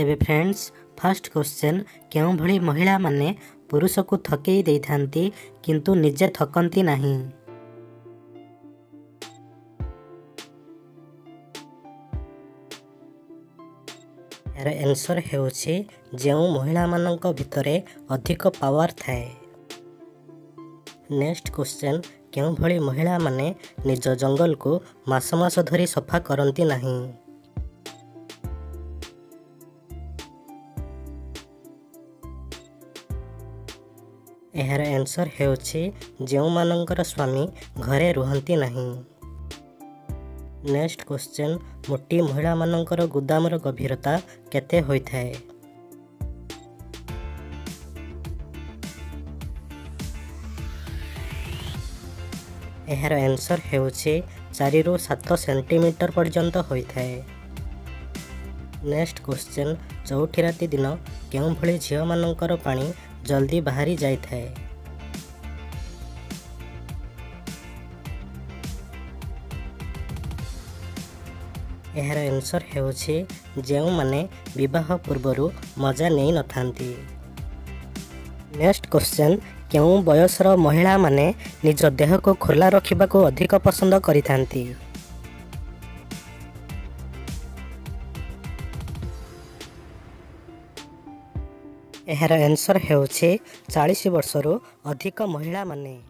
तेबे friends first question क्यों भली महिला माने पुरुष को थकेई देइथांती किंतु निजे थकंती नहीं। यार आंसर हेउछि जे महिला मानक भितरे अधिक पावर थाए। नेक्स्ट क्वेश्चन क्यों भली महिला माने निज जंगल को मास मास धरी सफा करती नहीं। यार आंसर हेउछि जे मानकर स्वामी घरे रहंती नहीं। नेक्स्ट क्वेश्चन मोटी महिला मानकर गोदाम गभीरता केते होई थाए। एहर आंसर हेउछि 4 ରୁ 7 सेंटीमीटर पर्यंत होई थाए। नेक्स्ट क्वेश्चन चौथी राती दिन केउ भली झियो मानकर पानी जल्दी बाहरी जाई थाए। यार आंसर हेउछि जेउ माने विवाह पूर्वरु मजा नहीं नथांती। नेक्स्ट क्वेश्चन केउ बयसर महिला माने निज देह को खुला रखिबा को अधिक पसंद करिथांती। यार आंसर हेउछि 40 वर्ष रु अधिक महिला माने।